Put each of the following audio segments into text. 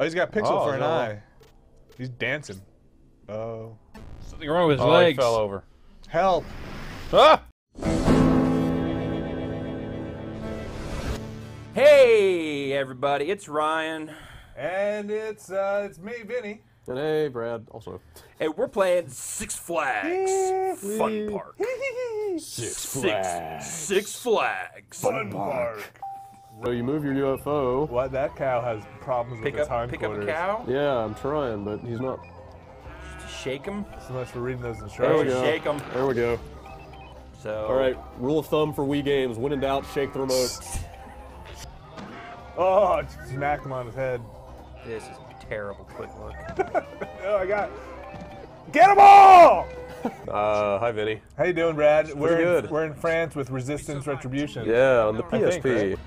Oh, he's got pixel for an eye. He's dancing. Oh. Something wrong with his legs. He fell over. Help! Ah! Hey, everybody! It's Ryan. And it's me, Vinny. And hey, Brad. Also. Hey, we're playing Six Flags Fun Park. Six Flags Fun Park. So you move your UFO. What? That cow has problems with his hindquarters. Pick up a cow? Yeah, I'm trying, but he's not. Just shake him? So much for reading those instructions. There we go. Shake him. There we go. So. All right. Rule of thumb for Wii games: when in doubt, shake the remote. Oh! Smack him on his head. This is a terrible quick look. Oh, I got. Get them all! Hi, Vinny. How you doing, Brad? We're in France with Resistance Retribution. Yeah, on the PSP. Right?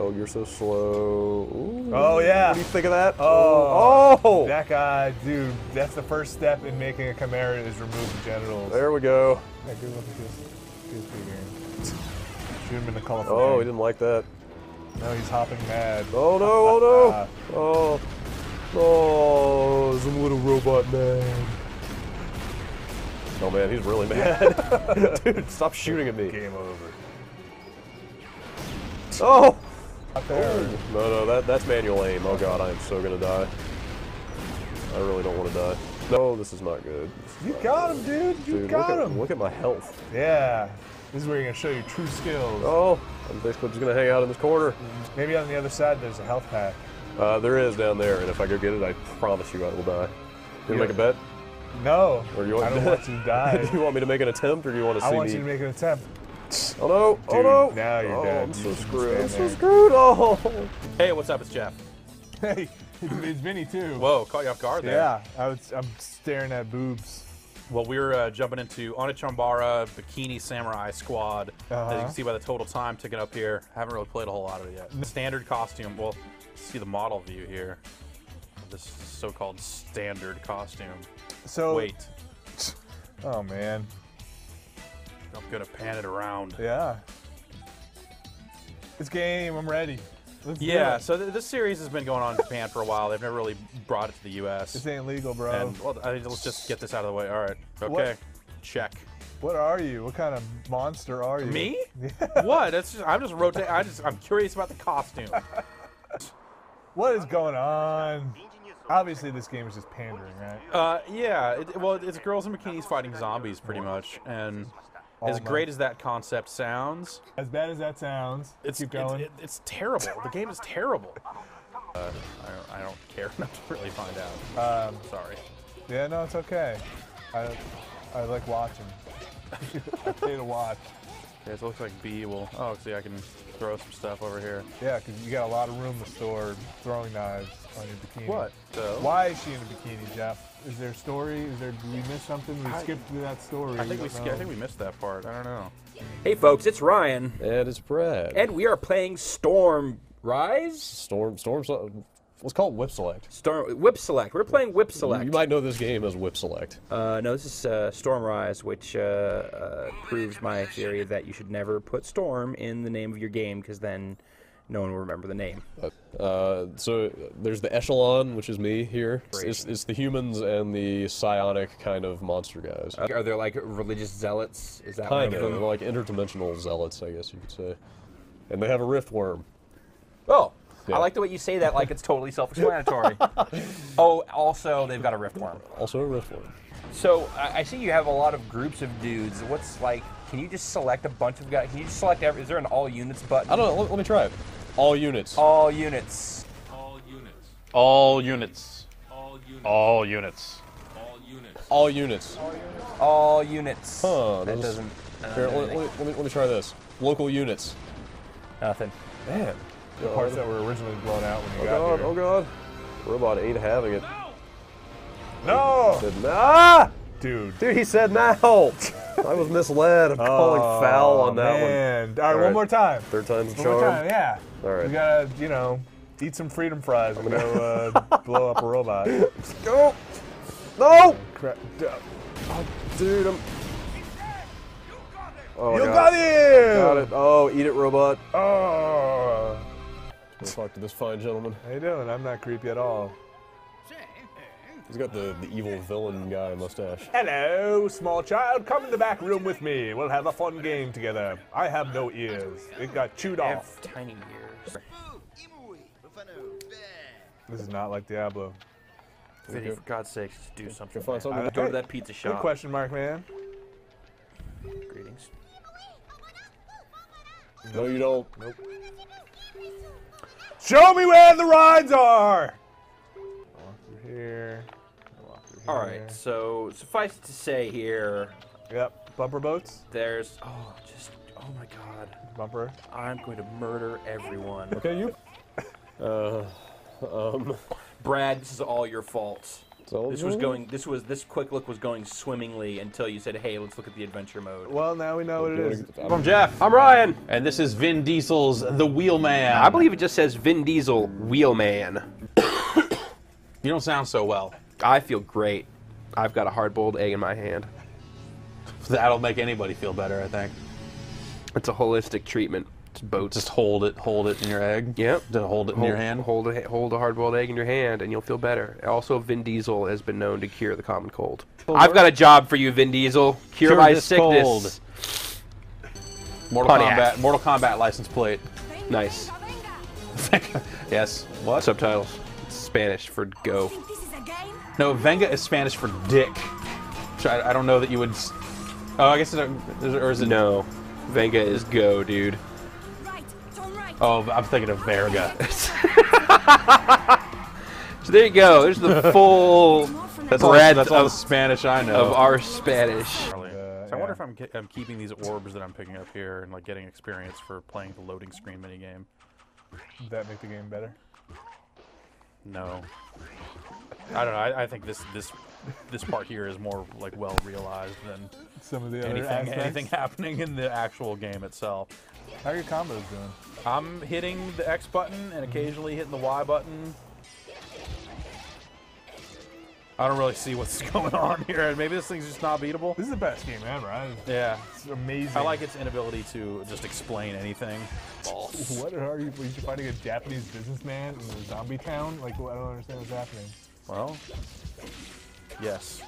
Oh, you're so slow. Ooh. Oh, yeah. What do you think of that? Oh. Oh! That guy, dude, that's the first step in making a Chimera is remove the genitals. There we go. Yeah, good look at this figure. Shoot him in the colorful. Oh, he didn't like that. No, he's hopping mad. Oh, no, oh, no. Oh. Oh, some little robot man. Oh, man, he's really mad. Dude, stop shooting at me. Game over. Oh! Oh. No, that's manual aim. Oh god, I am so gonna die. I really don't want to die. No, this is not good. You got him, dude. Look at my health. Yeah. This is where you're gonna show your true skills. Oh, I'm basically just gonna hang out in this corner. Maybe on the other side there's a health pack. There is down there, and if I go get it, I promise you I will die. You wanna make a bet? No. Or you want I don't want you to die. Do you want me to make an attempt, or do you want to see me? I want you to make an attempt. Oh no! Dude, oh no! Now you're dead. I'm so screwed. I'm so screwed. Oh! Hey, what's up? It's Jeff. Hey, it's Vinny too. Whoa, caught you off guard there. Yeah, I'm staring at boobs. Well, we're jumping into Onichambara Bikini Samurai Squad. As you can see by the total time ticking up here, I haven't really played a whole lot of it yet. Standard costume. Well, see the model view here. This so-called standard costume. So wait. Oh man. I'm gonna pan it around. Yeah. It's game. I'm ready. Yeah. So this series has been going on in Japan for a while. They've never really brought it to the U.S. This ain't legal, bro. And well, let's just get this out of the way. All right. Okay. What? Check. What are you? What kind of monster are you? Me? Yeah. What? That's just, I'm just rotating. I'm curious about the costume. What is going on? Obviously, this game is just pandering, right? Yeah. Well, it's girls in bikinis fighting zombies, pretty much, and. As great as that concept sounds, as bad as that sounds, it's terrible. The game is terrible. I don't care enough to really find out. Sorry. Yeah, no, it's okay. I like watching. I pay to watch. Yeah, it looks like B will. Oh, see, I can throw some stuff over here. Yeah, because you got a lot of room to store throwing knives on your bikini. What? So? Why is she in a bikini, Jeff? Is there a story? Did we miss something? We skipped through that story. I think we missed that part. I don't know. Hey, folks, it's Ryan. And it's Brad. And we are playing Stormrise? Let's call it Whip Select. Whip Select. We're playing Whip Select. You might know this game as Whip Select. No, this is Stormrise, which proves my theory that you should never put Storm in the name of your game, because then no one will remember the name. So there's the Echelon, which is me here. It's the humans and the psionic kind of monster guys. Are there like religious zealots? Is that kind of? They're like interdimensional zealots, I guess you could say. And they have a Riftworm. Oh, yeah. I like the way you say that like it's totally self-explanatory. Oh, also they've got a Riftworm. Also a Riftworm. So I see you have a lot of groups of dudes. What's like? Can you just select a bunch of guys? Can you just select every? Is there an all units button? I don't know. Let me try it. All units. All units. All units. All units. All units. All units. All units. All units. Huh? That doesn't. Here, let me try this. Local units. Nothing. Man. The parts that were originally blown out when you got here. Oh god. Robot ain't having it. No. He said, nah! Dude, he said no. I was misled. I'm calling foul on that one. All right, one more time. Third time's a charm. One more time, yeah. All right. We gotta, you know, eat some freedom fries and go blow up a robot. Let's go. No. Crap. Oh, dude, I'm. Oh, you got it. Got it. Oh, eat it, robot. Oh. We'll talk to this fine gentleman. How you doing? I'm not creepy at all. He's got the evil villain guy mustache. Hello, small child. Come in the back room with me. We'll have a fun game together. I have no ears. It got chewed off. Tiny ears. This is not like Diablo. Vinny, for God's sake, just do something. Go to that pizza shop. Good question mark, man. Greetings. No, you don't. Nope. Show me where the rides are! Walk through here. Walk through here. Alright, so suffice it to say here. Yep, bumper boats. There's. Oh, just. Oh my god. Bumper. I'm going to murder everyone. Okay, you. Brad, this is all your fault. This quick look was going swimmingly until you said, "Hey, let's look at the adventure mode." Well, now we know what it is. I'm Jeff. I'm Ryan, and this is Vin Diesel's The Wheelman. I believe it just says Vin Diesel Wheelman. You don't sound so well. I feel great. I've got a hard-boiled egg in my hand. That'll make anybody feel better, I think. It's a holistic treatment. Boats. Just hold it in your egg. Yep. Just hold it in your hand. Hold a hard-boiled egg in your hand, and you'll feel better. Also, Vin Diesel has been known to cure the common cold. I've got a job for you, Vin Diesel. Cure my sickness. Cold. Mortal Kombat license plate. Nice. Yes. What? Subtitles. It's Spanish for go. No, venga is Spanish for dick. Which I don't know that you would. Oh, I guess it's or is it? No, venga is go, dude. Oh, I'm thinking of Verga. So there you go. There's the full breadth of Spanish I know. Of our Spanish. So I wonder if I'm keeping these orbs that I'm picking up here and like getting experience for playing the loading screen minigame. Does that make the game better? No. I don't know. I think this part here is more like well realized than some of the other anything happening in the actual game itself. How are your combos doing? I'm hitting the X button and occasionally hitting the Y button. I don't really see what's going on here, and maybe this thing's just not beatable. This is the best game ever. Yeah, it's amazing. I like its inability to just explain anything. Balls. What are you? Were you fighting a Japanese businessman in a zombie town? Like, I don't understand what's happening. Well, yes.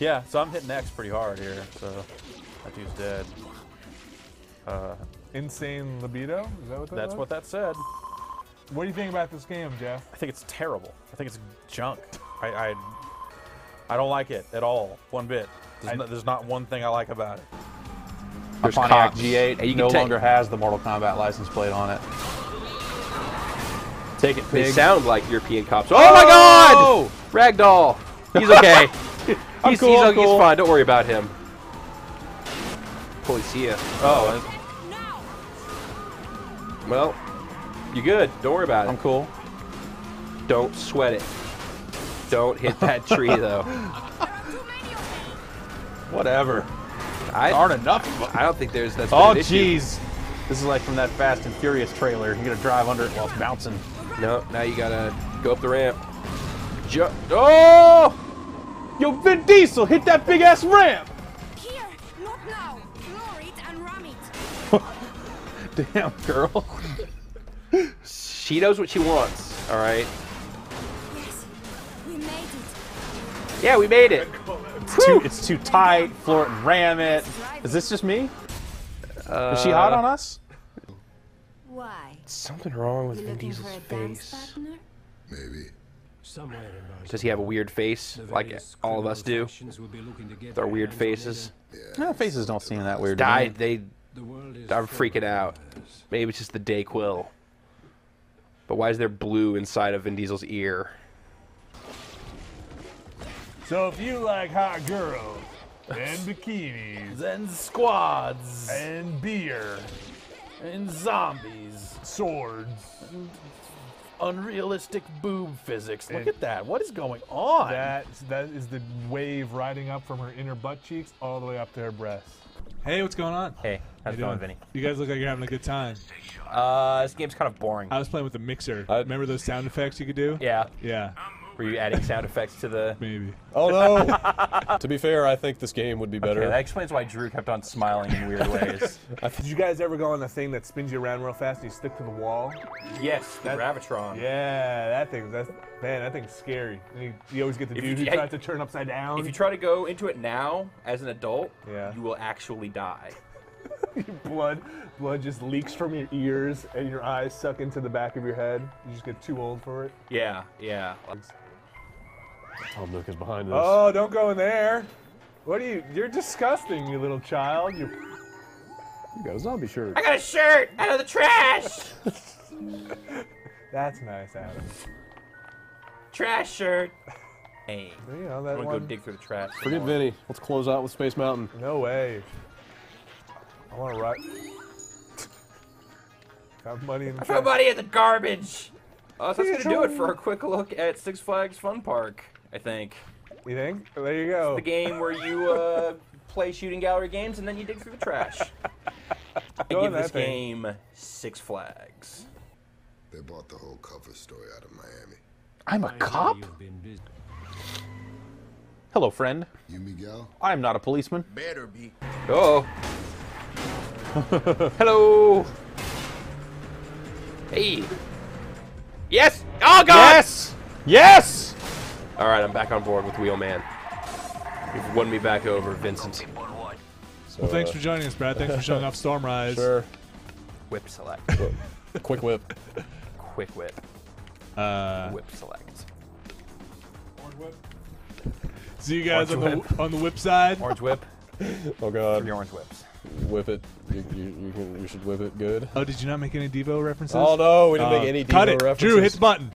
Yeah, so I'm hitting X pretty hard here. So that dude's dead. Insane libido? Is that what that was? What that said. What do you think about this game, Jeff? I think it's terrible. I think it's junk. I don't like it at all, one bit. There's not one thing I like about it. There's Pontiac G8 no longer has the Mortal Kombat license plate on it. Take it, pig. They sound like European cops. Oh, my God! Ragdoll. He's okay. He's fine. Don't worry about him. Policia. Oh. Well, you good. Don't worry about it. I'm cool. Don't sweat it. Don't hit that tree, though. Whatever. There aren't enough of them. I don't think there's that. Oh, jeez. This is like from that Fast and Furious trailer. You're going to drive under it while it's bouncing. No, now you got to go up the ramp. Oh! Yo, Vin Diesel, hit that big-ass ramp! Here, not now. Floor it and ram it. Damn girl. She knows what she wants, all right? Yes, we made it. Yeah, we made it. It's too tight. Floor it and ram it. Is this just me? Is she hot on us? Why? Something wrong with Vin Diesel's face. Maybe. Does he have a weird face, like all of us do? With our weird faces? No, faces don't seem that weird. I'm freaking out. Maybe it's just the Dayquil. But why is there blue inside of Vin Diesel's ear? So if you like hot girls, and bikinis, and squads, and beer, and zombies, swords, and unrealistic boob physics. Look at that. What is going on? That is the wave riding up from her inner butt cheeks all the way up to her breasts. Hey, what's going on? Hey, how's it going, Vinny? You guys look like you're having a good time. This game's kind of boring. I was playing with the mixer. Remember those sound effects you could do? Yeah. Yeah. Were you adding sound effects to the... Maybe. Oh, no! To be fair, I think this game would be better. Okay, that explains why Drew kept on smiling in weird ways. Did you guys ever go on the thing that spins you around real fast and you stick to the wall? Yes, the Ravitron. Yeah, that thing, man, that thing's scary. You always get the dude who tries to turn upside down. If you try to go into it now, as an adult, you will actually die. Blood just leaks from your ears and your eyes suck into the back of your head. You just get too old for it. Yeah, yeah. Oh, Luke is behind us. Oh, don't go in there. What are you? You're disgusting, you little child. You got a zombie shirt. I got a shirt out of the trash. That's nice, Adam. Trash shirt. Hey, you know, that I'm gonna go dig through the trash. Forget Vinny. Let's close out with Space Mountain. No way. I want to ride. Got money in the trash. I throw money at the garbage. So that's gonna do it for a quick look at Six Flags Fun Park, I think. You think? Well, there you go. It's the game where you play shooting gallery games and then you dig through the trash. I give this game 6 flags. They bought the whole cover story out of Miami. I'm a cop? Hello, friend. You Miguel? I'm not a policeman. Better be. Oh. Hello. Hey. Yes! Oh, God! Yes! Yes! All right, I'm back on board with Wheelman. You've won me back over, Vincent. So, well, thanks for joining us, Brad. Thanks for showing off Stormrise. Sure. Whip Select. Quick Whip. Quick Whip. Whip Select. Orange Whip. See you guys on the whip side. Orange Whip. Oh, God. 3 orange whips. Whip it. You should whip it good. Oh, did you not make any Devo references? Oh, no, we didn't make any Devo references. Cut it. Drew, hit the button.